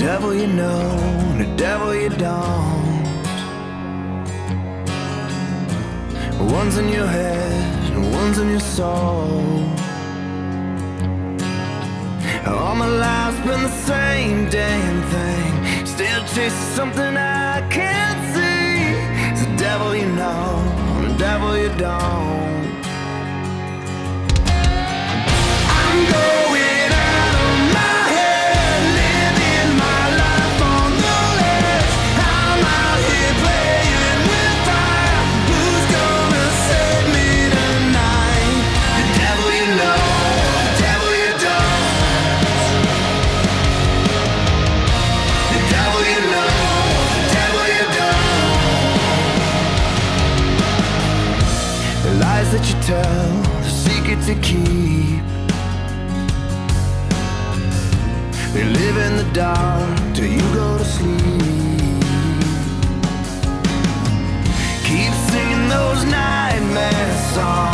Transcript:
devil you know and the devil you don't. One's in your head and one's in your soul. All my life's been the same damn thing, still chasing something I can't see. It's the devil you know and the devil you don't. That you tell, the secret to keep. They live in the dark till you go to sleep. Keep singing those nightmare songs.